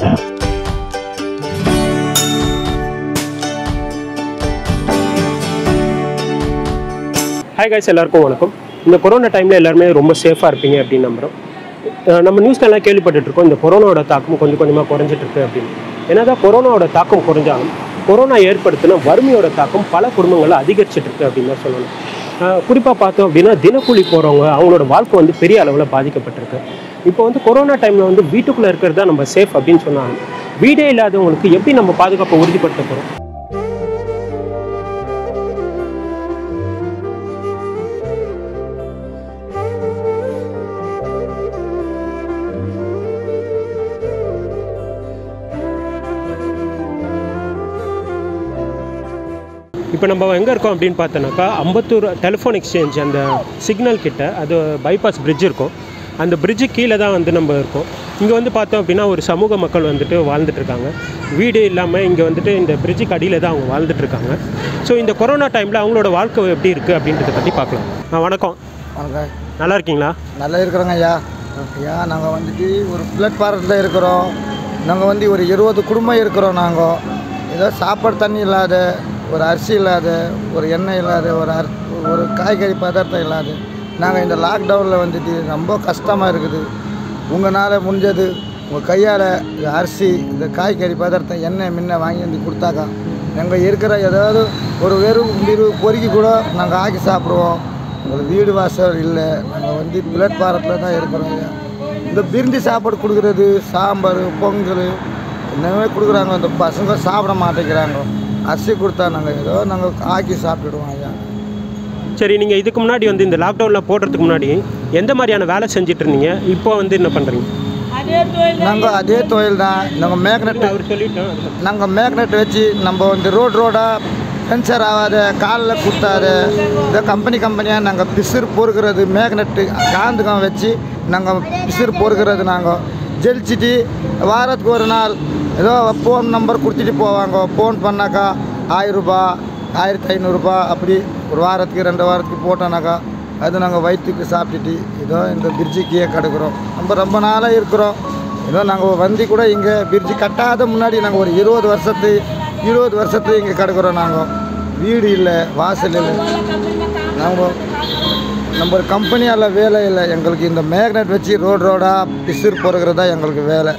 Hi guys, எல்லாருக்கும் வணக்கம். இந்த கொரோனா டைம்ல எல்லாரும் ரொம்ப சேஃபா இருப்பீங்க அப்படி நம்பறோம். நம்ம நியூஸ்ல எல்லாம் கேள்விப்பட்டுட்டு இருக்கோம் இந்த கொரோனாவோட தாக்கம் கொஞ்சம் கொஞ்சமா குறஞ்சிட்டு இருக்கு அப்படி. என்னடா கொரோனாவோட தாக்கம் குறஞ்சாலும் கொரோனா ஏற்படுத்தின வறுமையோட தாக்கம் பல குடும்பங்கள அதிகரிச்சிட்டு இருக்கு அப்படினா சொல்லணும். குறிப்பா பார்த்தோம் அப்படினா தினக்கூலி போறவங்க அவங்களோட வாழ்க்கை வந்து பெரிய அளவுல பாதிக்கப்பட்டிருக்கு. இப்போ வந்து கொரோனா டைம்ல வந்து வீட்டுக்குள்ள இருக்குறதா நம்ம சேஃப் அப்படினு சொன்னாங்க. வீடே இல்லாதவங்களுக்கு எப்படி நம்ம பாதுகாப்பு உறுதிப்படுத்த போறோம்? இப்போ நம்ம எங்க இருக்கோம் அப்படினு பார்த்தனாக்கா அம்பத்தூர் டெலிஃபோன் எக்ஸ்சேஞ்ச் அந்த சிக்னல் கிட்ட அது பைபாஸ் பிரிட்ஜ் இருக்கும். அந்த பிரிட்ஜு கீழே தான் வந்து நம்ம இருக்கோம். இங்கே வந்து பார்த்தோம் அப்படின்னா ஒரு சமூக மக்கள் வந்துட்டு வாழ்ந்துட்டுருக்காங்க. வீடு இல்லாமல் இங்கே வந்துட்டு இந்த பிரிட்ஜுக்கு அடியில் தான் அவங்க வாழ்ந்துட்டுருக்காங்க. ஸோ இந்த கொரோனா டைமில் அவங்களோட வாழ்க்கை எப்படி இருக்குது அப்படின்றத பற்றி பார்க்கலாம். வணக்கம். வணக்கம். நல்லா இருக்கீங்களா? நல்லா இருக்கிறோங்க ஐயா. ஐயா நாங்கள் வந்துட்டு ஒரு ஃப்ளட் பாரத்தில் இருக்கிறோம். நாங்கள் வந்து ஒரு 20 குடும்பம் இருக்கிறோம். நாங்கள் ஏதோ சாப்பாடு தண்ணி இல்லாத, ஒரு அரிசி இல்லாத, ஒரு எண்ணெய் இல்லாத, ஒரு காய்கறி பதார்த்தம் இல்லாத, நாங்கள் இந்த லாக்டவுனில் வந்துட்டு ரொம்ப கஷ்டமாக இருக்குது. உங்களால் முடிஞ்சது உங்கள் கையால் அரிசி, இந்த காய்கறி பதார்த்தம், எண்ணெய் முன்ன வாங்கி வந்து கொடுத்தாக்கா நாங்கள் இருக்கிற ஏதாவது ஒரு வெறும் பொறுக்கி கூட நாங்கள் ஆக்கி சாப்பிடுவோம். உங்களுக்கு வீடு வாசல் இல்லை. நாங்கள் வந்து பிளட்பாரத்தில் தான் இருக்கிறோம். இந்த விரும்பி சாப்பாடு கொடுக்குறது சாம்பார், பொங்கல் என்னவே கொடுக்குறாங்க. அந்த பசங்க சாப்பிட மாட்டேங்கிறாங்க. அரிசி கொடுத்தா நாங்கள் ஏதோ நாங்கள் ஆக்கி சாப்பிட்டுடுவோம் ஐயா. சரி, நீங்கள் இதுக்கு முன்னாடி வந்து இந்த லாக்டவுனில் போடுறதுக்கு முன்னாடி எந்த மாதிரியான வேலை செஞ்சுட்டு இருந்தீங்க? இப்போ வந்து என்ன பண்ணுறீங்க? நாங்கள் அதே தொழில் தான். நாங்கள் மேக்னெட் வச்சு நம்ம வந்து ரோடாக பென்சர் ஆகாத, காலில் குத்தாத, இந்த கம்பெனியாக நாங்கள் பிசுறு பொறுக்கிறது, மேக்னெட்டு காந்துக்கம் வச்சு நாங்கள் பிசுறு பொறுக்கிறது. நாங்கள் ஜெலிச்சிட்டு வாரத்துக்கு ஒரு நாள் ஏதோ ஃபோன் நம்பர் கொடுத்துட்டு போவாங்க. ஃபோன் பண்ணாக்கா 1000 ரூபா, 1500 ரூபா அப்படி ஒரு வாரத்துக்கு 2 வாரத்துக்கு போட்டோம்னாக்கா அது நாங்கள் வயிற்றுக்கு சாப்பிட்டுட்டு ஏதோ இந்த பிரிட்ஜுக்கே கடுக்கிறோம். நம்ம ரொம்ப நாளாக இருக்கிறோம். ஏதோ நாங்கள் வந்து கூட இங்கே பிரிட்ஜு கட்டாத முன்னாடி நாங்கள் ஒரு 20 வருஷத்து இங்கே கடுக்கிறோம். நாங்கள் வீடு இல்லை, வாசல் இல்லை. நாங்கள் நம்ம ஒரு கம்பெனியால் வேலை இல்லை. எங்களுக்கு இந்த மேக்னெட் வச்சு ரோடாக பிசுறு பொறுக்கிறதா எங்களுக்கு வேலை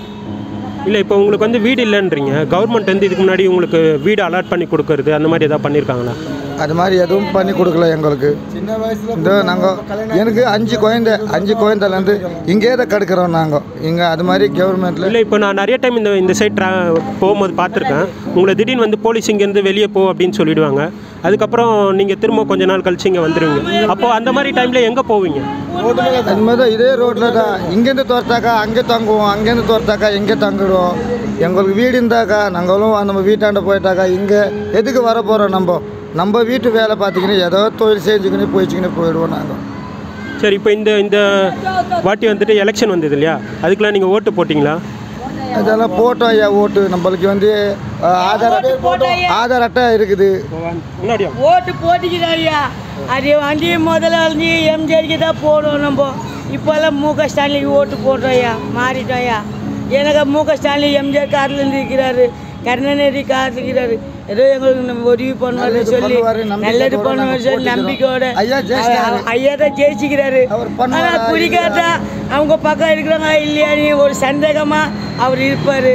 இல்லை. இப்போ உங்களுக்கு வந்து வீடு இல்லைன்றீங்க. கவர்மெண்ட் வந்து இதுக்கு முன்னாடி உங்களுக்கு வீடு அலாட் பண்ணி கொடுக்கறது அந்த மாதிரி எதாவது பண்ணியிருக்காங்களா? அது மாதிரி எதுவும் பண்ணி கொடுக்கல எங்களுக்கு. சின்ன வயசில் இந்த நாங்கள் எனக்கு 5 குழந்தைலேருந்து இங்கே தான் கடுக்கிறோம் நாங்கள். இங்கே அது மாதிரி கவர்மெண்ட்டில் இல்லை. இப்போ நான் நிறைய டைம் இந்த சைட் போகும்போது பார்த்துருக்கேன். உங்களை திடீர்னு வந்து போலீஸ் இங்கேருந்து வெளியே போ அப்படின்னு சொல்லிவிடுவாங்க. அதுக்கப்புறம் நீங்கள் திரும்ப கொஞ்ச நாள் கழிச்சு இங்கே வந்துடுவீங்க. அப்போது அந்த மாதிரி டைமில் எங்கே போவீங்க? அது மாதிரி தான் இதே ரோட்டில் தான் இங்கேருந்து தோர்த்தாக்கா அங்கே தங்குவோம், அங்கேருந்து தோர்த்தாக்கா இங்கே தங்கிடுவோம். எங்களுக்கு வீடு இருந்தாக்கா நாங்களும் நம்ம வீட்டாண்ட போயிட்டாக்கா இங்கே எதுக்கு வர போகிறோம்? நம்ம வீட்டு வேலை பார்த்துக்கினு ஏதோ தொழில் செஞ்சுக்கினு போயிடுச்சுக்கின்னு போயிடுவோம் நாங்கள். சரி, இப்போ இந்த இந்த வாட்டி வந்துட்டு எலெக்ஷன் வந்தது இல்லையா? அதுக்கெலாம் நீங்கள் ஓட்டு போட்டிங்களா? அதெல்லாம் போட்டோம் ஐயா. ஓட்டு நம்மளுக்கு வந்து ஆதார் அட்டை இருக்குது. ஓட்டு போட்டுக்கிட்டோம் ஐயா. அது வந்து முதல்ல வந்து எம்ஜிஆருக்கு தான் போடுவோம் நம்ம. இப்போல்லாம் மு க ஸ்டாலினுக்கு ஓட்டு போடுறோம் ஐயா. மாறிட்டோம் ஐயா. எனக்கு மு க ஸ்டாலின் எம்ஜிஆர் கார்லேருந்து இருக்கிறாரு, கருணாநிதி காத்துக்கிறாரு. ஏதோ எங்களுக்கு நம்ம உதவி பண்ணுவாரு சொல்லி, நல்லது பண்ணுவாரு சொல்லி நம்பிக்கையோட ஐயா தான் ஜெயிச்சுக்கிறாரு. ஆனால் குறிக்காட்டா அவங்க பக்கம் இருக்கிறாங்க இல்லையான்னு ஒரு சந்தேகமா அவர் இருப்பாரு.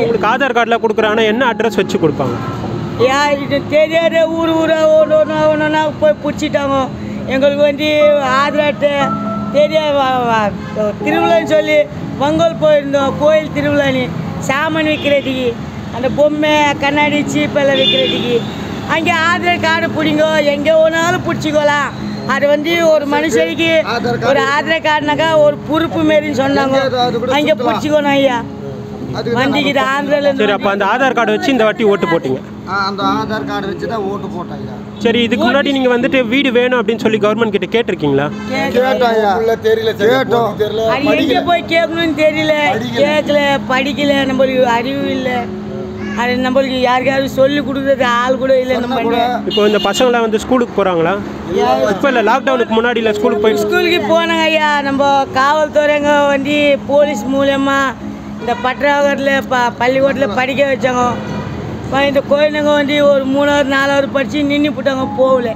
உங்களுக்கு ஆதார் கார்டில் கொடுக்குறாங்கன்னா என்ன அட்ரஸ் வச்சு கொடுப்பாங்க? யாருக்கு தெரியாத ஊர் ஊராக ஒன்று போய் பிடிச்சிட்டாங்க. எங்களுக்கு வந்து ஆதார் அட்டை தெரியா. திருவிழான்னு சொல்லி மங்கோல் போயிருந்தோம், கோயில் திருவிழான்னு சாமான் விற்கிறதுக்கு, அந்த பொம்மை கண்ணாடி சீப்பெல்லாம் விற்கிறதுக்கு. அங்கே ஆதார் கார்டு பிடிங்கோ, எங்கே ஒன்றாலும் பிடிச்சிக்கோலாம். அது வந்து ஒரு மனுஷனுக்கு ஒரு ஆதார் கார்டுனாக்கா ஒரு பொறுப்பு மாரின்னு சொன்னாங்க. அங்கே பிடிச்சிக்கணும் ஐயா. வண்டிக்கிட்ட ஆந்திரிலேருந்து. அப்போ அந்த ஆதார் கார்டு வச்சு இந்த வாட்டி ஓட்டு போட்டிங்க? அந்த ஆதார் கார்டு வச்சு தான் ஓட்டு போட்டேன் ஐயா. சரி, இதுக்கு முன்னாடி நீங்கள் வந்துட்டு வீடு வேணும் அப்படின்னு சொல்லி கவர்மெண்ட் கிட்ட கேட்டிருக்கீங்களா? கேட்டோம். போய் கேட்கணும்னு தெரியல, கேட்கல, படிக்கல, நம்மளுக்கு அறிவு இல்லை. அது நம்மளுக்கு யாருக்காவது சொல்லி கொடுக்குறது ஆள் கூட இல்லை. நம்ம இப்போ இந்த பசங்களாம் வந்து ஸ்கூலுக்கு போகிறாங்களா? இப்போ இல்லை, லாக்டவுனுக்கு முன்னாடி இல்லை ஸ்கூலுக்கு போய் ஸ்கூலுக்கு போனாங்க ஐயா. நம்ம காவல்துறைங்க வந்து போலீஸ் மூலயமா இந்த பற்றாவூரில் பள்ளிக்கூடத்தில் படிக்க வச்சாங்க. இந்த குழந்தைங்க வந்து ஒரு 3 ஆவது 4 ஆவது படித்து நின்று போட்டாங்க, போகல.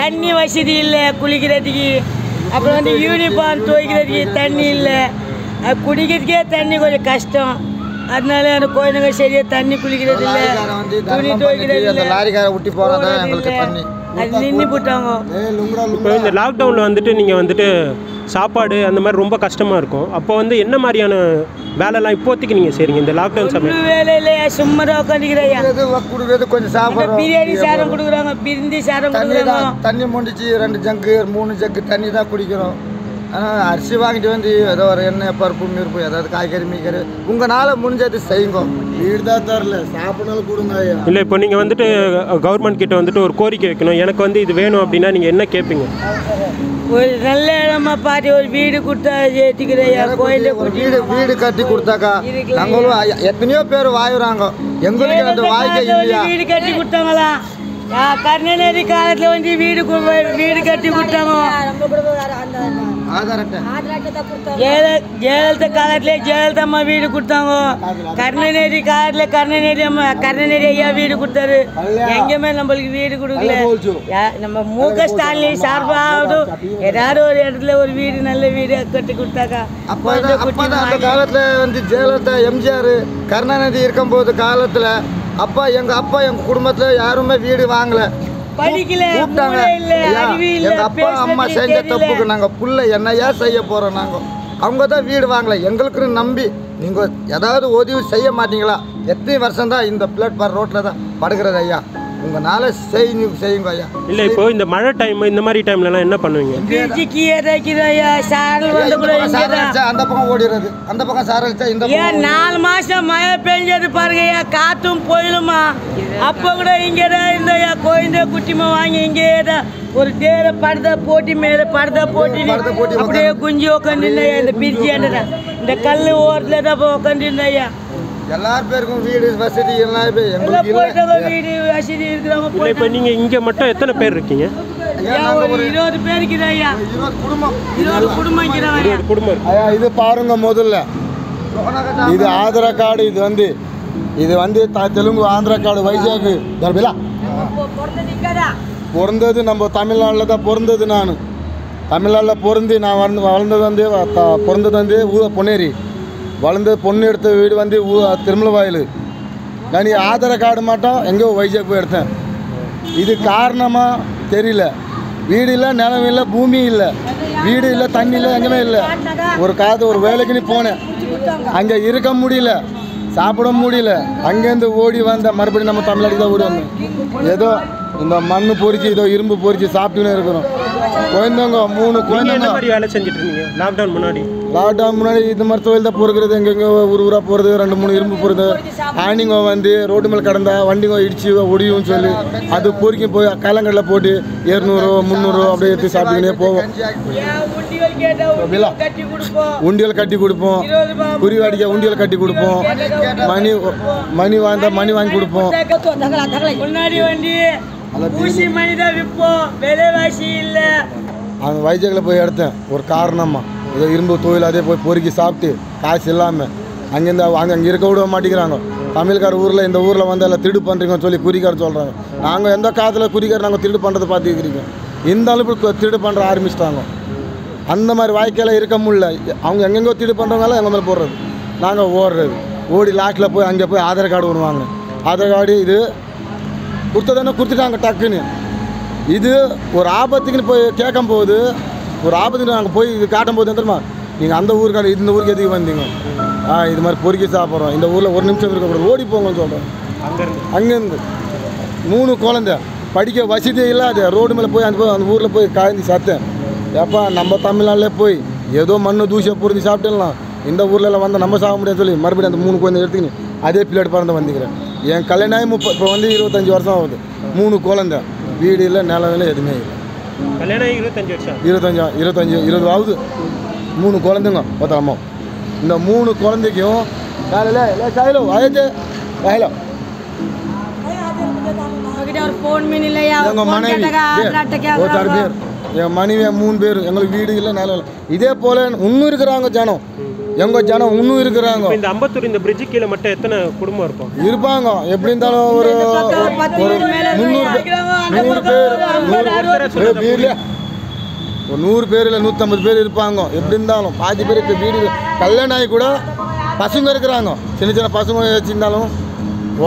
தண்ணி வசதி இல்லை குளிக்கிறதுக்கு, அப்புறம் வந்து யூனிஃபார்ம் துவைக்கிறதுக்கு தண்ணி இல்லை, குடிக்கிறதுக்கே தண்ணி கொஞ்சம் கஷ்டம். அதனால அந்த குழந்தைங்க சரியாக தண்ணி குளிக்கிறது இல்லை, துணி துவைக்கிறது இல்லை, லாரிக்கார ஊட்டி போகிறதா எங்களுக்கு தண்ணி அது நின்று போட்டாங்க. இப்போ இந்த லாக்டவுனில் வந்துட்டு நீங்கள் வந்துட்டு சாப்பாடு அந்த மாதிரி ரொம்ப கஷ்டமாக இருக்கும். அப்போ வந்து என்ன மாதிரியான வேலைலாம் இப்போதைக்கு நீங்கள் செய்கிறீங்க இந்த லாக்டவுன் சமயம்? வேலையிலையா சும்மா தான் உட்காந்துக்கிறையா, கொஞ்சம் சாப்பிட்றோம். பிரியாணி சாரம் கொடுக்குறாங்க, பிரிந்தி சாரம் கொடுக்குறாங்க. தண்ணி முடிச்சு 2 ஜக்கு 3 ஜக்கு தண்ணி தான் குடிக்கிறோம். ஆனால் அரிசி வாங்கிட்டு வந்து ஏதோ ஒரு எண்ணெய் பருப்பு மீறுப்பு ஏதாவது காய்கறி மீக்கறி உங்களால் முடிஞ்சது செய்யுங்க. வீடு தான் தரல, சாப்பிடணும் கொடுங்க. இல்லை இப்போ நீங்கள் வந்துட்டு கவர்மெண்ட் கிட்ட வந்துட்டு ஒரு கோரிக்கை வைக்கணும், எனக்கு வந்து இது வேணும் அப்படின்னா நீங்கள் என்ன கேட்பீங்க? ஒரு நல்ல இடமா பாட்டி ஒரு வீடு கொடுத்தா ஏற்றிக்கிறையா, கோயிலே வீடு வீடு கட்டி கொடுத்தாக்கா. நாங்களும் எத்தனையோ பேர் வாயுறாங்க, எங்களுக்கு அந்த வாழ்க்கை வீடு கட்டி கொடுத்தாங்களா. கருணாநிதி காலத்தில் வந்து வீடு கட்டி கொடுத்தாங்க. ஜெயலலிதா காலத்திலே ஜெயலலிதா அம்மா வீடு கொடுத்தாங்க. கருணாநிதி காலத்தில் கருணாநிதி ஐயா வீடு கொடுத்தாரு. எங்கேயுமே நம்மளுக்கு வீடு கொடுக்கல. நம்ம மு.க.ஸ்டாலின் சார்பாவது ஏதாவது ஒரு இடத்துல ஒரு வீடு நல்ல வீடு கட்டி கொடுத்தாக்கா. அந்த காலத்தில் வந்து ஜெயலலிதா எம்ஜிஆர் கருணாநிதி இருக்கும் போது காலத்தில் எங்க குடும்பத்தில் யாருமே வீடு வாங்கல, படிக்கல. எங்க அப்பா அம்மா செஞ்ச தப்புக்கு நாங்க புள்ள என்னையா செய்ய போறோம். நாங்க அவங்க தான் வீடு வாங்கல. எங்களுக்குன்னு நம்பி நீங்க ஏதாவது உதவி செய்ய மாட்டீங்களா? எத்தனை வருஷம் தான் இந்த பிளாட்பார் ரோட்ல தான் படுக்கிறது ஐயா. உங்களால செய்யுங்க ஐயா. இல்லை இப்போ இந்த மழை டைம் இந்த மாதிரி டைம்லாம் என்ன பண்ணுவீங்க? அந்த பக்கம் ஓடிடுறது, அந்த பக்கம் சாரல் வச்சா இந்த 4 மாசம் மழை பெஞ்சது பாருங்கய்யா, காத்தும் புயலுமா. அப்போ கூட இங்கே தான் இருந்தோம்யா, கோயந்த குட்டிமா வாங்கி இங்கே தான் ஒரு தேரை படுதா போட்டி மேலே படுதா போட்டி அப்படியே குஞ்சு உட்காந்து இல்லையா. இந்த பிரிட்ஜியாண்டா இந்த கல் ஓரத்தில் தான் இப்போ உட்காந்து இருந்தோம்யா. எல்லாரும் பேருக்கும் வீடு வசதி எல்லாம். நீங்க இங்க மட்டும் எத்தனை பேர் இருக்கீங்க? 20 குடும்பம். இது பாருங்க, முதல்ல இது ஆதார் கார்டு, இது வந்து தெலுங்கு ஆந்திரா கார்டு வைசாக்கு தரவிலா. பிறந்தது நம்ம தமிழ்நாட்டில் தான் பிறந்தது. நான் தமிழ்நாட்டில் பிறந்து நான் வளர்ந்தது வந்து பொன்னேரி வளர்ந்து பொண்ணு எடுத்த வீடு வந்து திருமலை வாயில். நான் ஆதார கார்டு மட்டும் எங்கேயோ வைசாக் போய் எடுத்தேன். இது காரணமாக தெரியல. வீடு இல்லை, நிலம் இல்லை, பூமி இல்லை, வீடு இல்லை, தண்ணி இல்லை, எங்கேயுமே இல்லை. ஒரு வேலைக்குன்னு போனேன், அங்கே இருக்க முடியல, சாப்பிட முடியல. அங்கேருந்து ஓடி வந்த மறுபடியும் நம்ம தமிழ்நாட்டுக்கு தான் ஓடி வந்தோம். ஏதோ இந்த மண் பொறிச்சு ஏதோ இரும்பு பொறிச்சு சாப்பிட்டுன்னு இருக்கிறோம். குழந்தைங்க 3 குழந்தைங்க வேலை செஞ்சுட்டு இருந்தீங்க லாக்டவுன் முன்னாடி. லாக்டவுன் முன்னாடி இது மாதிரி தொழில் தான் பொறுக்கிறது. எங்கெங்கே ஊராக போகிறது, 2-3 இரும்பு போகிறது. ஆனிங்கோ வந்து ரோட்டு மேலே கடந்தா வண்டிங்கோ இடிச்சு ஒடியும் சொல்லி அது பொறுக்கி போய் காலங்களில் போட்டு 200-300 அப்படியே எடுத்து சாப்பிட்டுக்கிட்டே போவோம். உண்டியல் கட்டி கொடுப்போம், குறிவாடிக்க உண்டியல் கட்டி கொடுப்போம், மணி வாங்கி கொடுப்போம். அவன் வைஜாக்கில் போய் எடுத்தேன் ஒரு காரணமாக. ஏதோ இரும்பு தொழில் அதே போய் பொறுக்கி சாப்பிட்டு காசு இல்லாமல் அங்கேருந்து அங்கே இருக்க விட மாட்டேங்கிறாங்க. தமிழ்கார ஊரில் இந்த ஊரில் வந்து எல்லாம் திருடு பண்ணுறீங்கன்னு சொல்லி குறிக்கார் சொல்கிறாங்க. நாங்கள் எந்த காலத்தில் குறிக்கார் நாங்கள் திருடு பண்ணுறதை பார்த்துக்கிறீங்க. இந்த அளவுக்கு திருடு பண்ணுற ஆரம்பிச்சிட்டாங்க. அந்த மாதிரி வாய்க்கையில் இருக்க முடியல. அவங்க எங்கெங்கோ திருடு பண்ணுறவங்களாம் எங்கள் மேலே போடுறது, நாங்கள் ஓடுறது. ஓடி லாட்டில் போய் அங்கே போய் ஆதார் கார்டு ஒன்று, ஆதார் கார்டு இது கொடுத்ததானே கொடுத்துட்டாங்க டக்குன்னு. இது ஒரு ஆபத்துக்குன்னு போய் கேட்கும்போது, ஒரு ஆபத்துக்கு நாங்கள் போய் இது காட்டும்போது தெரியுமா, நீங்கள் அந்த ஊருக்கார இந்த ஊருக்கு எதுக்கு வந்தீங்க, இது மாதிரி பொறுக்கி சாப்பிட்றோம், இந்த ஊரில் 1 நிமிஷம் இருக்கக்கூடாது, ஓடி போங்கன்னு சொல்கிறோம். அங்கேருந்து 3 குழந்தை படிக்க வசதி இல்லாத ரோடு மேலே போய் அந்த ஊரில் போய் காய்ஞ்சி சாப்பிட்டேன். எப்போ நம்ம தமிழ்நாட்டிலே போய் ஏதோ மண்ணு தூசியை பொருந்தி சாப்பிட்டுலாம், இந்த ஊரில் வந்து நம்ம சாப்பிட முடியாதுன்னு சொல்லி மறுபடியும் அந்த 3 குழந்தை எடுத்துக்கின்னு அதே பிள்ளையோட பிறந்து வந்துக்கிறேன். என் கல்யாணம் இப்போ வந்து 25 வருஷம் ஆகுது. 3 குழந்தை, வீடு இல்லை, நிலம் இல்லை, எதுவுமே இல்லை. கல்யாணம் 25 ஆகுது. 3 குழந்தைங்க பார்த்தாமோ. இந்த 3 குழந்தைக்கும் என் மனைவியை 3 பேர், எங்களுக்கு வீடு இல்லை, நிலம் இல்லை. இதே போல் இன்னும் இருக்கிறாங்க ஜனம். எங்க ஜனம் இன்னும் இருக்குறாங்க. இந்த அம்பத்தூர் இந்த bridge கீழ மட்டும் எத்தனை குடும்பம் இருக்கும்? இருப்பாங்க. எப்படி இருந்தாலும் ஒரு 100 பேர் இல்ல 150 பேர் இருப்பாங்க. எப்படி இருந்தாலும் பாதி பேருக்கு வீடு கல்லணாய் கூட பசங்க இருக்குறாங்க. சின்ன சின்ன பசங்க இருந்தாலும்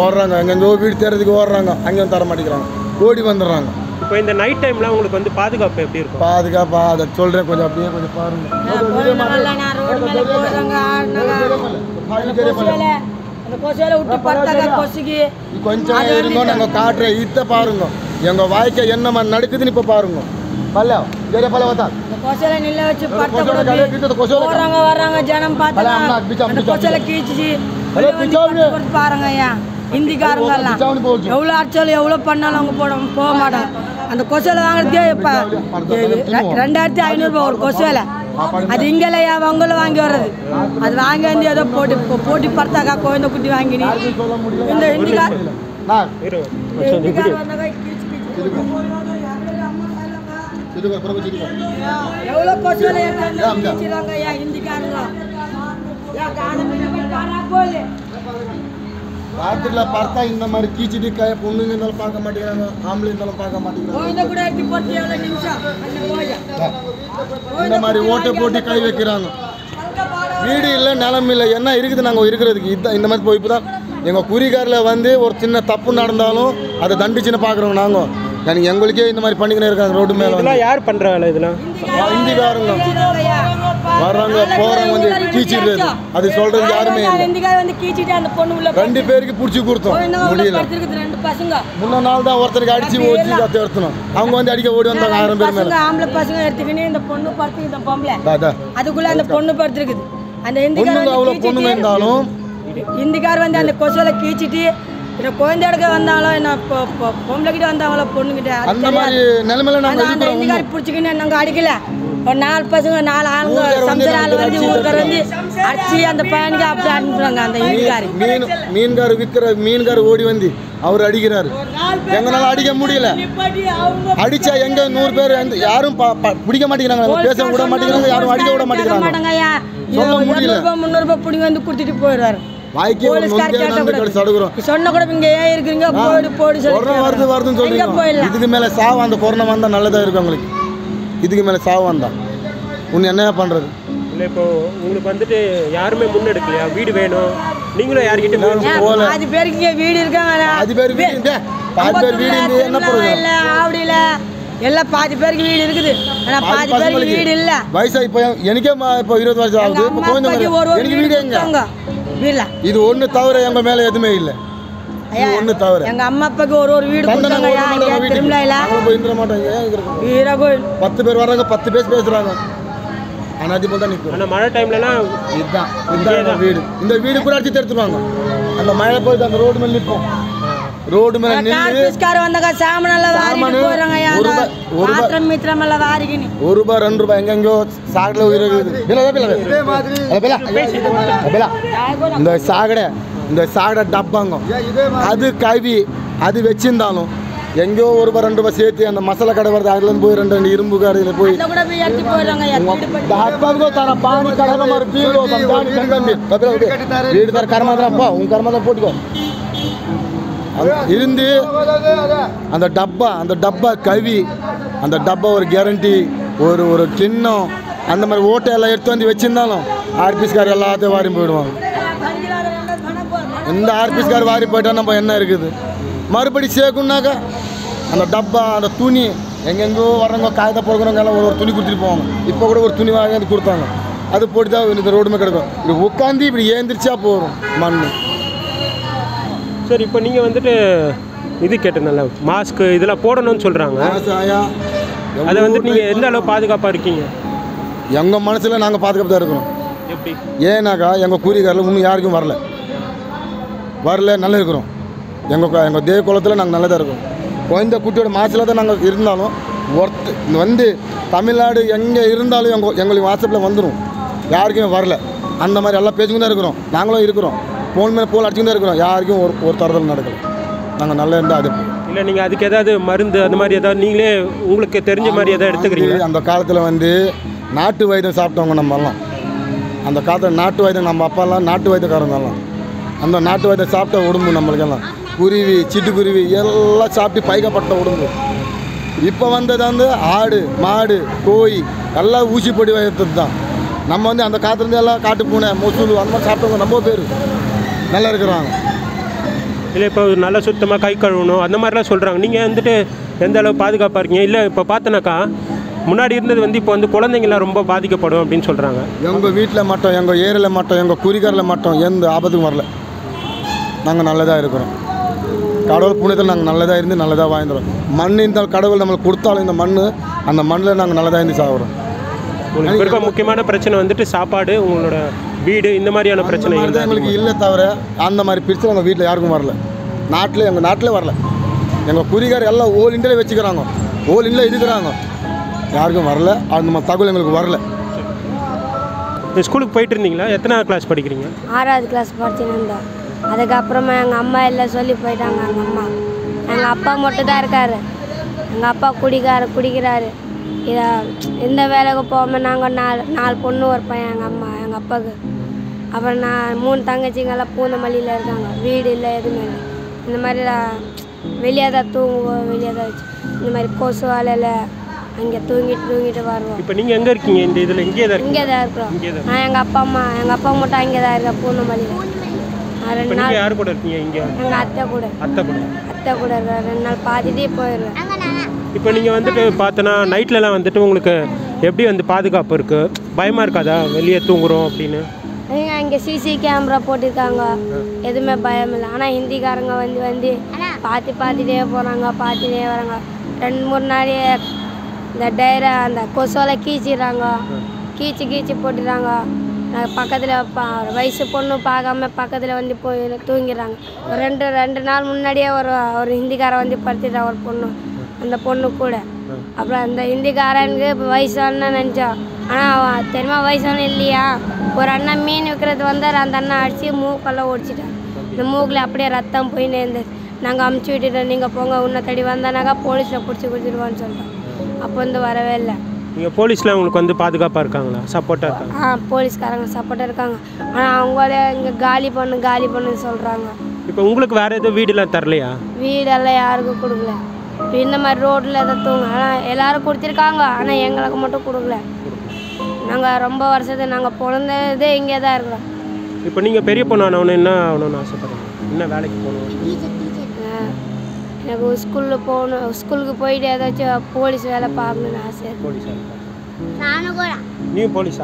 ஓடுறாங்க. எங்கோ வீடு தேடுறதுக்கு ஓடுறாங்க. அங்கேயும் தர மாட்டேங்கிறாங்க. ஓடி வந்துடுறாங்க. இப்போ இந்த நைட் டைம்ல உங்களுக்கு வந்து பாதுகாப்பு எப்படி இருக்கும்? பாதுகாப்பா அதை சொல்றேன். கொஞ்சம் அப்படியே கொஞ்சம் பாருங்க. கொஞ்சம் இருந்தோம் நாங்க காட்டுறேன். இத்த பாருங்க எங்க வாழ்க்கை என்ன மாதிரி நடக்குதுன்னு இப்ப பாருங்க. பல்ல வேற பல்ல வந்தா கோசல நில்ல வச்சு பட்ட போடுறாங்க. வராங்க வராங்க ஜனம் பாத்தா கோசல கீச்சிச்சி பல்ல பிச்சோடு பாருங்கயா. இந்திக்காரங்க எல்லாம் எவ்வளவு ஆட்சல் எவ்வளவு பண்ணாலும் அவங்க போக மாட்டாங்க. அந்த கோசல வாங்குறதுக்கே இப்ப 2500 ரூபாய் ஒரு கோசல. அது இங்கலையா அவங்கள வாங்கி வர்றது. அது வாங்கி வந்து ஏதோ போட்டி பார்த்தாக்கா கோயந்த குட்டி வாங்கினி இந்த இந்திக்கார நான் இந்திக்கார வந்தா கீச்சி கீச்சி இதுக்கு அப்புறம் செஞ்சு எவ்வளவு கோசல ஏத்திறாங்க யா இந்திக்காரங்களா யா காணவே காணா போல பாத்திரல பார்த்தா இந்த மாதிரி கீச்சிடி காய பொண்ணுங்க எல்லாம் பார்க்க மாட்டீங்கறாங்க. ஆம்பளை எல்லாம் பார்க்க மாட்டீங்கறாங்க. கோயில கூட ஏத்தி போட்டு எவ்வளவு நிமிஷம் அந்த போய் இந்த மாதிரி ஓட்ட போட்டு கை வைக்கறாங்க. வீடு இல்ல நிலம் இல்ல என்ன இருக்குது நாங்க இருக்குறதுக்கு இந்த மாதிரி போய் இப்பதான் எங்க குறிகார்ல வந்து ஒரு சின்ன தப்பு நடந்தாலும் அதை தண்டிச்சுன பாக்குறோம் நாங்க. எனக்கு எங்களுக்கே இந்த மாதிரி பண்ணிக்கினே இருக்காங்க ரோடு மேல. இதெல்லாம் யார் பண்ற வேலை? இதெல்லாம் இந்திக்காரங்க வர்றாங்க போறாங்க வந்து கீச்சிடுது. அது சொல்றது யாருமே இல்ல. இந்திக்கார வந்து கீச்சிட்டு அந்த பொண்ணு உள்ள ரெண்டு பேருக்கு புடிச்சு கொடுத்தோம். முடியல ரெண்டு பசங்க முன்ன நாள் தான் ஒருத்தருக்கு அடிச்சு ஓடி அத எடுத்துனோம். அவங்க வந்து அடிக்க ஓடி வந்தாங்க 1000 பேர் மேல. பசங்க ஆம்பள பசங்க எடுத்துக்கினே இந்த பொண்ணு படுத்து இந்த பொம்பளை அதுக்குள்ள அந்த பொண்ணு படுத்து இருக்குது. அந்த இந்திக்காரங்க அவ்ளோ பொண்ணு இருந்தாலும் இந்திக்கார வந்து அந்த கொசல கீச்சிட்டு இந்த கோயந்த இடக்க வந்தாங்களோ என்ன பொம்பளைக்கிட்ட வந்தாங்களோ பொண்ணுக்கிட்ட அந்த மாதிரி நிலைமையில நாங்க இருக்கிறோம். இந்திக்காரி பிடிச்சிக்கின்னு நாங்க அடிக்கல. ஒரு 4 பசங்க 4 ஆளுங்க சம்சார ஆளு வந்து ஊர்க்கார வந்து அடிச்சு அந்த பையனுக்கு அப்படி அனுப்புறாங்க. அந்த இந்திக்காரி மீன்கார விக்கிற மீன்கார ஓடி வந்து அவர் அடிக்கிறாரு. எங்களால அடிக்க முடியல. அடிச்சா எங்க 100 பேர் யாரும் பிடிக்க மாட்டேங்கிறாங்க. பேச விட மாட்டேங்கிறாங்க. யாரும் அடிக்க விட மாட்டேங்கிறாங்க. 300 பிடிங்க வந்து குடுத்துட்டு போயிடுறாரு. இதுக்கு மேல சாவு அந்த கொரோனா வந்தா நல்லதா இருக்கும் உங்களுக்கு. இதுக்கு மேல சாவு வந்தா உன் என்ன பண்றது? இல்ல இப்போ உங்களுக்கு வந்துட்டு யாருமே முன்னெடுக்கலையா? வீடு வேணும் நீங்களும் யாருக்கிட்ட அது பேருக்கு வீடு இருக்காங்க. அது பேர் வீடு என்ன போறது? எல்லாம் பாதி பேருக்கு வீடு இருக்குது. ஆனா பாதி பேருக்கு வீடு இல்ல. வயசாகி போய் எனக்கே இப்போ 20 வருஷம் ஆகுது. இப்போ கோயம்புத்தூர் எனக்கு வீடு எங்க வீடல. இது ஒண்ணு தவிர எங்க மேல எதுமே இல்ல. இது ஒண்ணு தவிர எங்க அம்மா அப்பாக்கு ஒரு வீடு கொடுத்தாங்கயா. இங்க திரும்பலைல போய் நின்ற மாட்டாங்க. வீரா கோயில் 10 பேர் வராங்க. 10 பேர் பேசுறாங்க. ஆனா அது போல தான் நிக்கும். ஆனா மழை டைம்ல எல்லாம் இதுதான் இந்த வீடு கூட அடிச்சு தேடுவாங்க. அந்த மழை போய் அந்த ரோட் மேல நிப்போம். ரோட் மேல நின்னு பிஸ்கார வந்தங்க சாமனல்ல வாரிட்டு போறாங்கயா. ஆத்ரம் மித்ரமல்ல வாரிகினி 1 ரூபாய் 2 ரூபாய் எங்கங்கோ சாகல இருக்குது. இதே மாதிரி அதேல இந்த சாகட டப்பாங்க அது கவி அது வெச்சிருந்தாலும் எங்கோ 1 ரூபாய் 2 ரூபாய் சேர்த்து அந்த மசாலா கடை வரது அதுல போய் ரெண்டு இரும்பு காரையில போய் அத கூட போய் ஏத்தி போறாங்கயா. டப்பாங்க தான பானி கடக மாதிரி பீலோ தான கங்கம்பி அதேல வீடு தர கர்மதரா போ. உன் கர்மதரா போட்டுக்கோ. இருந்து அந்த டப்பா கவி அந்த டப்பா ஒரு கேரண்டி ஒரு கிண்ணம் அந்த மாதிரி ஓட்டையெல்லாம் எடுத்து வந்து வச்சிருந்தாலும் ஆர்பிஸ்கார் எல்லாத்தையும் வாரி போயிடுவாங்க. இந்த ஆர்பிஸ்கார் வாரி போயிட்டா நம்ம என்ன இருக்குது? மறுபடி சேர்க்கணுனாக்கா அந்த டப்பா அந்த துணி எங்கெங்கோ வர்றவங்க காயத்தை போடுறவங்க எல்லாம் ஒரு துணி கொடுத்துட்டு போவாங்க. இப்போ கூட ஒரு துணி வாங்கி வந்து கொடுத்தாங்க. அது போட்டு தான் இந்த ரோடுமே கிடக்கும். இப்படி உட்காந்து இப்படி ஏந்திரிச்சா போகும் மண். சரி இப்போ நீங்கள் வந்துட்டு இது கேட்டதுனால மாஸ்க்கு இதெல்லாம் போடணும்னு சொல்கிறாங்க. அதை வந்துட்டு நீங்கள் எந்த அளவு பாதுகாப்பாக இருக்கீங்க? எங்கள் மனசில் நாங்கள் பாதுகாப்பு தான் இருக்கிறோம். எப்படி ஏன்னாக்கா எங்கள் கூறிக்காரில் இன்னும் யாருக்கும் வரல நல்லா இருக்கிறோம். எங்கள் தேவ குலத்தில் நாங்கள் நல்லா தான் இருக்கோம். குழந்தை குட்டியோட மாசில் தான் நாங்கள் இருந்தாலும் ஒர்த்து வந்து தமிழ்நாடு எங்கே இருந்தாலும் எங்களுக்கு வாட்ஸ்அப்பில் வந்துடும். யாருக்குமே வரல. அந்த மாதிரி எல்லாம் பேசிக்கிட்டு தான் இருக்கிறோம். நாங்களும் இருக்கிறோம். போன் மேலே போல் அடிச்சுட்டு தான் இருக்கிறோம். யாருக்கும் ஒரு தரதல் நடக்கல. நாங்கள் நல்லா இருந்தால் அது இல்லை. நீங்கள் அதுக்கு ஏதாவது மருந்து அந்த மாதிரி ஏதாவது நீங்களே உங்களுக்கு தெரிஞ்ச மாதிரி எதாவது எடுத்துக்கிறீங்க? அந்த காலத்தில் வந்து நாட்டு வைத்தியம் சாப்பிட்டவங்க நம்மலாம் அந்த காலத்தில் நாட்டு வைத்தியம், நம்ம அப்பாலாம் நாட்டு வைத்தியக்காரங்கெல்லாம் அந்த நாட்டு வைத்தியம் சாப்பிட்ட உடம்பு நம்மளுக்கெல்லாம் குருவி சிட்டுக்குருவி எல்லாம் சாப்பிட்டு பைக்கப்பட்ட உடம்பு. இப்போ வந்தது வந்து ஆடு மாடு கோழி எல்லாம் ஊசிப்படி வைத்தது தான். நம்ம வந்து அந்த காலத்துலேருந்து எல்லாம் காட்டு பூனை மொசூல் அந்த மாதிரி சாப்பிட்டவங்க ரொம்ப பேர் நல்லா இருக்கிறாங்க. இல்லை இப்போ நல்லா சுத்தமாக கை கழுவணும் அந்த மாதிரிலாம் சொல்கிறாங்க. நீங்கள் வந்துட்டு எந்த அளவு பாதுகாப்பாக இருக்கீங்க? இல்லை இப்போ பார்த்தோன்னாக்கா முன்னாடி இருந்தது வந்து இப்போ வந்து குழந்தைங்களாம் ரொம்ப பாதிக்கப்படும் அப்படின்னு சொல்கிறாங்க. எங்கள் வீட்டில் மட்டும் எங்கள் ஏரியில் மட்டும் எங்கள் குறிகாரில் மட்டும் எந்த ஆபத்துக்கும் வரல. நாங்கள் நல்லதாக இருக்கிறோம். கடவுள் புண்ணியத்தில் நாங்கள் நல்லதாக இருந்து நல்லதாக வாழ்ந்துடும். மண் இருந்தால் கடவுள் நம்மளுக்கு கொடுத்தாலும் இந்த மண் அந்த மண்ணில் நாங்கள் நல்லதாக இருந்து சாகுறோம். உங்களுக்கு இருக்க முக்கியமான பிரச்சனை வந்துட்டு சாப்பாடு உங்களோட வீடு இந்த மாதிரியான பிரச்சனை எங்களுக்கு இல்லை தவிர அந்த மாதிரி பிரச்சனை எங்கள் வீட்டில் யாருக்கும் வரல. நாட்டில் எங்கள் நாட்டில் வரல. எங்கள் குறிகார் எல்லாம் ஓல் இண்டியில் வச்சுக்கிறாங்க, ஓல் இண்டியில் இருக்கிறாங்க, யாருக்கும் வரல. அந்த மாதிரி தகவல் எங்களுக்கு வரல. ஸ்கூலுக்கு போயிட்டு இருந்தீங்களா? எத்தனை கிளாஸ் படிக்கிறீங்க? 6th class படிச்சுன்னு. அதுக்கப்புறமா எங்கள் அம்மா எல்லாம் சொல்லி போயிட்டாங்க. எங்கள் அம்மா எங்கள் அப்பா மட்டும் தான் இருக்காரு. எங்கள் அப்பா குடிக்கிறாரு. இதை எந்த வேலைக்கு போகாமல் நாங்கள் நாலு பொண்ணு ஒரு பையன். எங்கள் அப்பாவுக்கு அப்புறம் நான் 3 தங்கச்சிங்கெல்லாம் பூந்தமல்லியில் இருக்காங்க. வீடு இல்லை, எதுவுமே இல்லை. இந்த மாதிரி வெளியே தான் தூங்குவோம், வெளியே தான் வச்சு இந்த மாதிரி கொசு வேலையில் அங்கே தூங்கிட்டு வருவோம். இப்போ நீங்கள் எங்கே இருக்கீங்க? இந்த இதில் இங்கே தான் இருக்கிறோம். நான் எங்கள் அப்பா மட்டும் அங்கே தான் இருக்கேன் பூந்தமல்லியில். 2 நாள் யார் கூட இருக்கீங்க? இங்கே எங்கள் அத்தை கூட இருக்கேன். 2 நாள் பார்த்துட்டே போயிடுவேன். இப்போ நீங்கள் வந்துட்டு பார்த்தோன்னா நைட்லலாம் வந்துட்டு உங்களுக்கு எப்படி வந்து பாதுகாப்பு இருக்குது? பயமாக இருக்காதா வெளியே தூங்குறோம் அப்படின்னு? இங்கே சிசி கேமரா போட்டிருக்காங்க, எதுவுமே பயம் இல்லை. ஆனால் ஹிந்திக்காரங்க வந்து பார்த்துட்டே போகிறாங்க, பார்த்துட்டே வராங்க. 2-3 நாள் இந்த டைரை அந்த கொசுவால கீச்சு போட்டுறாங்க. பக்கத்தில் வயசு பொண்ணு பார்க்காம பக்கத்தில் வந்து போய் தூங்கிடுறாங்க. ரெண்டு நாள் முன்னாடியே ஒரு ஹிந்திக்காரை வந்து படுத்துட்டான் ஒரு பொண்ணு. அந்த பொண்ணு கூட அப்புறம் அந்த ஹிந்திக்காரனுக்கு இப்போ வயசானு நினச்சோம். ஆனால் தெரியுமா வயசானு இல்லையா? ஒரு அண்ணா மீன் விற்கிறது வந்தார். அந்த அண்ணா அடித்து மூக்கெல்லாம் ஒடிச்சிட்டான். இந்த மூக்கில் அப்படியே ரத்தம் போய் நேர்ந்து நாங்கள் அமுச்சு விட்டுட்டோம். நீங்கள் போங்க, உன்னை தடி வந்தானாக்கா போலீஸில் பிடிச்சி கொடுத்துருவான்னு சொல்லிட்டோம். அப்போ வந்து வரவே இல்லை. நீங்கள் போலீஸ்லாம் உங்களுக்கு வந்து பாதுகாப்பாக இருக்காங்களா? சப்போர்ட்டாக இருக்காங்க. போலீஸ்காரங்க சப்போர்ட்டாக இருக்காங்க. ஆனால் அவங்களோட இங்கே காலி பண்ணுன்னு சொல்கிறாங்க. இப்போ உங்களுக்கு வேறு எதுவும் வீடுலாம் தரலையா? வீடெல்லாம் யாருக்கும் கொடுக்கல. இந்த மாதிரி ரோட்டில் எதாவது தூங்க ஆனால் எல்லோரும் கொடுத்துருக்காங்க. ஆனால் எங்களுக்கு மட்டும் கொடுக்கல. நாங்கள் ரொம்ப வருஷத்துக்கு நாங்கள் பிறந்ததே இங்கே தான் இருக்கிறோம். இப்போ நீங்கள் பெரிய பொண்ணு ஆனவனு என்ன ஆகணும்னு ஆசைப்படுறேன்? என்ன வேலைக்கு போகணும்? எனக்கு ஸ்கூலுக்கு போயிட்டு ஏதாச்சும் போலீஸ் வேலை பார்க்கணும்னு ஆசை. நீ போலீஸா?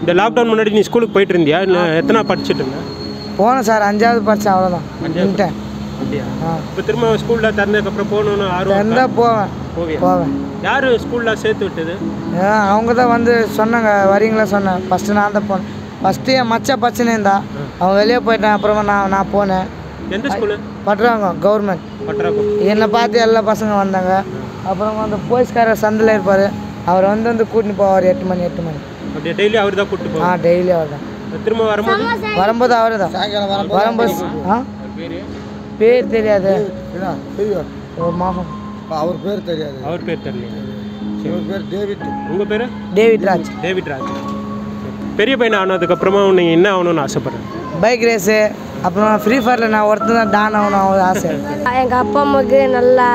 இந்த லாக்டவுன் முன்னாடி நீ ஸ்கூலுக்கு போயிட்டு இருந்தியா? இல்லை எத்தனை படிச்சுட்டு இருந்தேன்? போனேன் சார், 5வது படித்தேன், அவ்வளோதான். இப்போ திரும்ப ஸ்கூலில் திறந்ததுக்கப்புறம் போகணுன்னு ஆர்வம் தான். போவேன். யார் ஸ்கூலில் சேர்த்து விட்டது? அவங்க தான் வந்து சொன்னாங்க, வரீங்களா சொன்னேன். ஃபஸ்ட்டு நான் தான் போனேன். ஃபஸ்ட்டு என் மச்சா பிரச்சனை இருந்தா அவன் வெளியே போயிட்டான். அப்புறமா நான் போனேன். எந்த ஸ்கூலு? பட்ராங்கம் கவர்மெண்ட் பட்ராங்கம். என்னை பார்த்து எல்லா பசங்க வந்தாங்க. அப்புறம் அந்த போலீஸ்காரர் சந்தில் இருப்பார், அவர் வந்து கூட்டின்னு போவார். 8 மணி அப்படியே டெய்லி அவர் தான் கூட்டிட்டு போவார். டெய்லி அவர் தான். திரும்ப வரும்போது அவர் தான் வரும்போது. பேர் தெரியாது. அவர் பேர் தெரியல. இவர் பேர் டேவிட். உங்கள் பேர்? டேவிட் ராஜ். பெரிய பையனை ஆனதுக்கப்புறமா நீங்கள் என்ன ஆகணும்னு ஆசைப்படுறேன்? பைக் ரேஸு, அப்புறம் ஃப்ரீ ஃபயரில் நான் ஒருத்தர் தான் டான் ஆகணும் ஆசை. எங்கள் அப்பா அம்மாவுக்கு நல்லா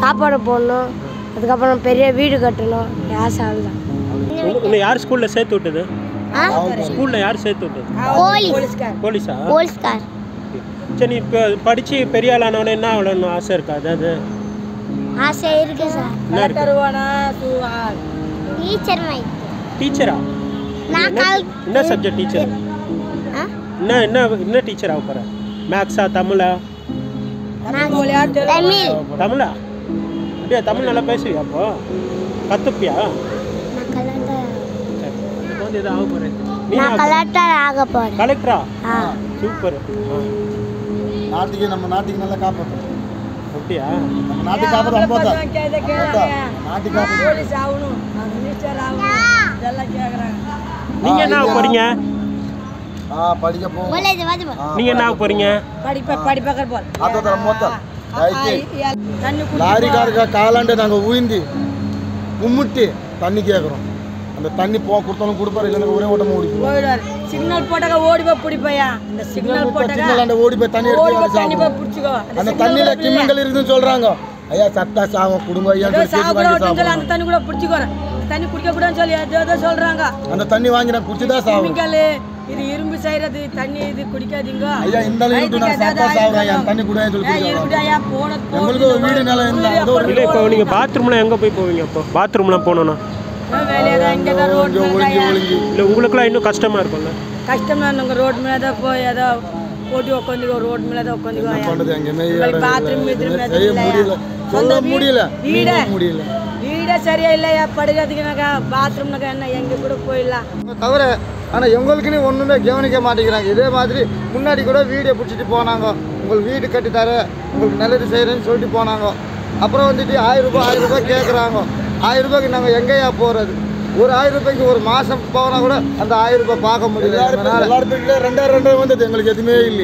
சாப்பாடு போடணும், அதுக்கப்புறம் பெரிய வீடு கட்டணும் ஆசை. அவ்வளோதான். இன்னும் யார் ஸ்கூலில் சேர்த்து விட்டது? ஸ்கூலில் யார் சேர்த்து விட்டது? போலீஸ்கார். சரி, இப்போ படித்து பெரிய ஆள் ஆனவனே என்ன அவ்வளோன்னு ஆசை இருக்கா? அதாவது ஆசை இருக்கு சார். டீச்சரா? என்ன சப்ஜெக்ட் டீச்சர்? என்ன என்ன என்ன டீச்சர் ஆக போகிறேன்? மேக்ஸா தமிழா? அப்படியா? தமிழ் நல்லா பேசுவியா? அப்போ கற்றுப்பியா? கலெக்டரா? சூப்பர். நாட்டுக்கு நம்ம நாட்டுக்கு நல்லா காப்பாற்றும். அப்படியா? நம்ம நாட்டுக்கு காப்பாற்றும். நீங்கள் என்ன போகிறீங்க? படிக்க போறோம். நீங்க என்ன போறீங்க? படிப்பக்கற போறோம். அதோட மொத்தம் லாரி காரங்க காலாண்டு நாங்க ஊய்ந்து கும்முட்டி தண்ணி கேக்குறோம். The Tani Pokurton Kurpa is an overwater. Signal Potaga, Wodiba Puripaya, and the signal Potaga and the Wodiba Taniba Purchuga, and the Tanila Kimingal is in Solranga. I have Satasama Kuruma and Tanula Purchuga, Tani Puranjalia, the other Solranga, and the Taniwanga Purchida Samingale, the Irumbusaira, the Tani, the Kurika Dinga. I am Tani Kuranjula. I am going to bathroom. I am a customer. I am a customer. ஒரு 1000 ரூபாய்க்கு ஒரு மாசம் போனா கூட அந்த 1000 ரூபாய் பார்க்க முடியல. எல்லார்கிட்ட 2000 வந்தது உங்களுக்கு எதுமே இல்ல.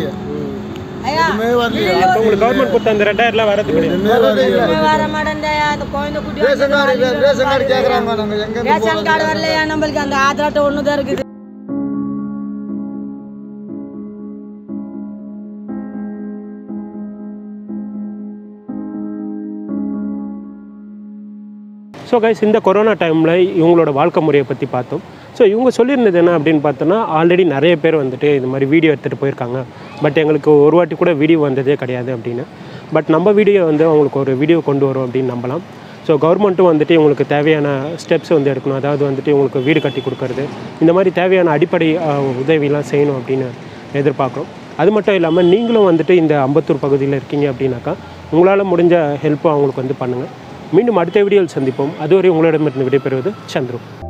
எதுமே வரல. உங்களுக்கு கவர்மெண்ட் கொடுத்த அந்த 2000 எல்லாம் வரது இல்ல. வர மாட்டேன்டா அந்த கோயந்த குட்டி. ரேஷன் கார்டு கேக்குறாங்க நாங்க எங்க இருந்து போறோம். ரேஷன் கார்டு வரலையா நமக்கு அந்த ஆதார் அட்டை ஒண்ணு தான் இருக்குது. So guys, in the corona time la ivungaloda vaalka muriya patti paathom. So ivunga sollirundhathu enna appdin paathona already nariya per vandute indha mari video eduthu poirukanga. But engalukku oru vaatti kuda video vandadhe kedaiyadhu appdina. But namba video vandha avangalukku oru video kondu varum appdin nambalam. So government vandute ungalukku theviyana steps vandu edukkanum. Adhaavadhu vandute ungalukku veedu katti kudukkradhu. Indha mari theviyana adipadai udhavi la seiyanum appdin edirpaakrom. Adu mattum illama neengalum vandute indha Ambattur pagudiyila irkeenga appdinaka ungalaala mudinja help avangalukku vandu pannunga. மீண்டும் அடுத்த வீடியோவில் சந்திப்போம். அதுவரை உங்களிடமிருந்து விடைபெறுவது சந்திரு.